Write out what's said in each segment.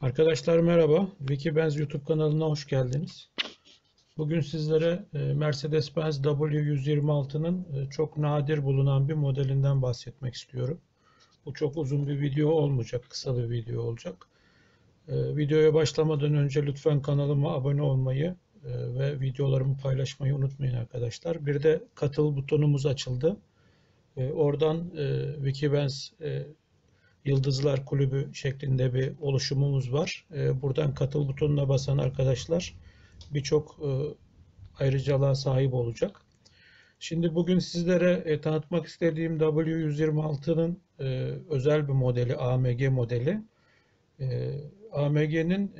Arkadaşlar merhaba, Benz YouTube kanalına hoş geldiniz. Bugün sizlere Mercedes-Benz W126'nın çok nadir bulunan bir modelinden bahsetmek istiyorum. Bu çok uzun bir video olmayacak, kısa bir video olacak. Videoya başlamadan önce lütfen kanalıma abone olmayı ve videolarımı paylaşmayı unutmayın arkadaşlar. Bir de katıl butonumuz açıldı. Oradan Benz Yıldızlar Kulübü şeklinde bir oluşumumuz var. Buradan katıl butonuna basan arkadaşlar birçok ayrıcalığa sahip olacak. Şimdi bugün sizlere tanıtmak istediğim W126'nın özel bir modeli, AMG modeli. AMG'nin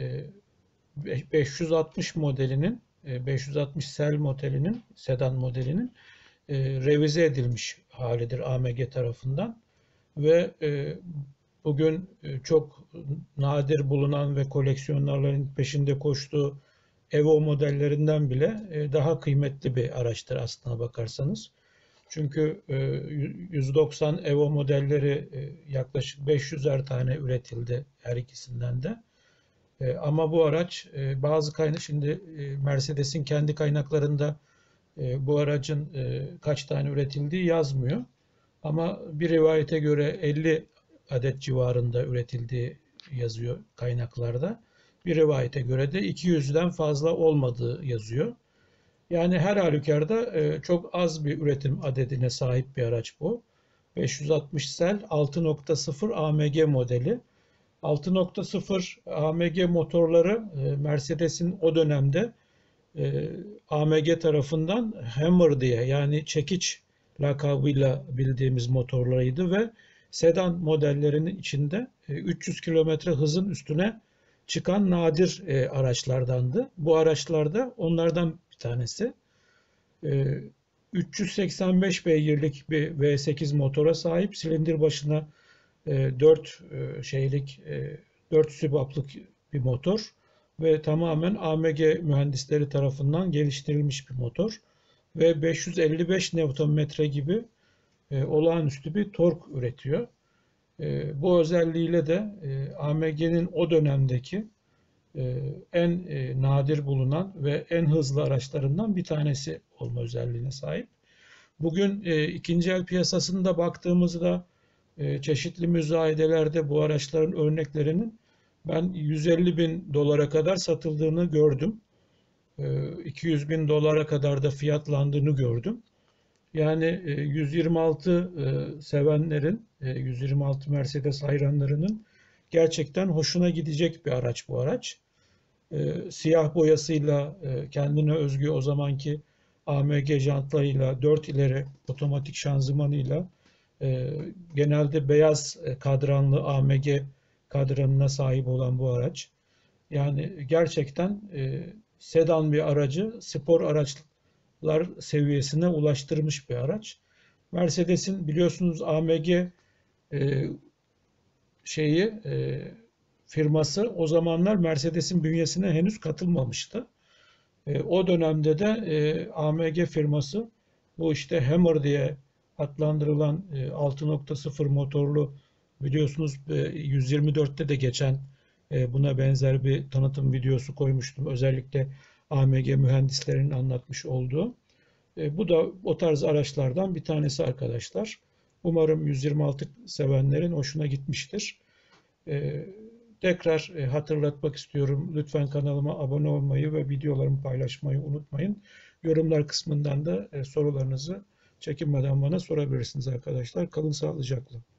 560 modelinin, 560SEL modelinin, sedan modelinin revize edilmiş halidir AMG tarafından. Ve bugün çok nadir bulunan ve koleksiyonlarların peşinde koştuğu Evo modellerinden bile daha kıymetli bir araçtır aslına bakarsanız. Çünkü 190 Evo modelleri yaklaşık 500'er tane üretildi her ikisinden de. Ama bu araç bazı kaynak, şimdi Mercedes'in kendi kaynaklarında bu aracın kaç tane üretildiği yazmıyor. Ama bir rivayete göre 50 adet civarında üretildiği yazıyor kaynaklarda. Bir rivayete göre de 200'den fazla olmadığı yazıyor. Yani her halükarda çok az bir üretim adedine sahip bir araç bu. 560SEL 6.0 AMG modeli. 6.0 AMG motorları Mercedes'in o dönemde AMG tarafından Hammer diye, yani çekiç lakabıyla bildiğimiz motorlarıydı ve sedan modellerinin içinde 300 km hızın üstüne çıkan nadir araçlardandı. Bu araçlarda onlardan bir tanesi. 385 beygirlik bir V8 motora sahip, silindir başına 4 sübaplık bir motor ve tamamen AMG mühendisleri tarafından geliştirilmiş bir motor. Ve 555 Nm gibi olağanüstü bir tork üretiyor. Bu özelliğiyle de AMG'nin o dönemdeki en nadir bulunan ve en hızlı araçlarından bir tanesi olma özelliğine sahip. Bugün ikinci el piyasasında baktığımızda çeşitli müzayedelerde bu araçların örneklerinin ben 150.000 dolara kadar satıldığını gördüm. 200.000 dolara kadar da fiyatlandığını gördüm. Yani 126 sevenlerin, 126 Mercedes hayranlarının gerçekten hoşuna gidecek bir araç bu araç. Siyah boyasıyla, kendine özgü o zamanki AMG jantlarıyla, 4 ileri otomatik şanzımanıyla, genelde beyaz kadranlı AMG kadranına sahip olan bu araç. Yani gerçekten sedan bir aracı spor araçlar seviyesine ulaştırmış bir araç. Mercedes'in biliyorsunuz AMG firması o zamanlar Mercedes'in bünyesine henüz katılmamıştı. O dönemde de AMG firması bu işte Hammer diye adlandırılan 6.0 motorlu, biliyorsunuz 124'te de geçen buna benzer bir tanıtım videosu koymuştum. Özellikle AMG mühendislerinin anlatmış olduğu. Bu da o tarz araçlardan bir tanesi arkadaşlar. Umarım 126 sevenlerin hoşuna gitmiştir. Tekrar hatırlatmak istiyorum. Lütfen kanalıma abone olmayı ve videolarımı paylaşmayı unutmayın. Yorumlar kısmından da sorularınızı çekinmeden bana sorabilirsiniz arkadaşlar. Kalın sağlıcakla.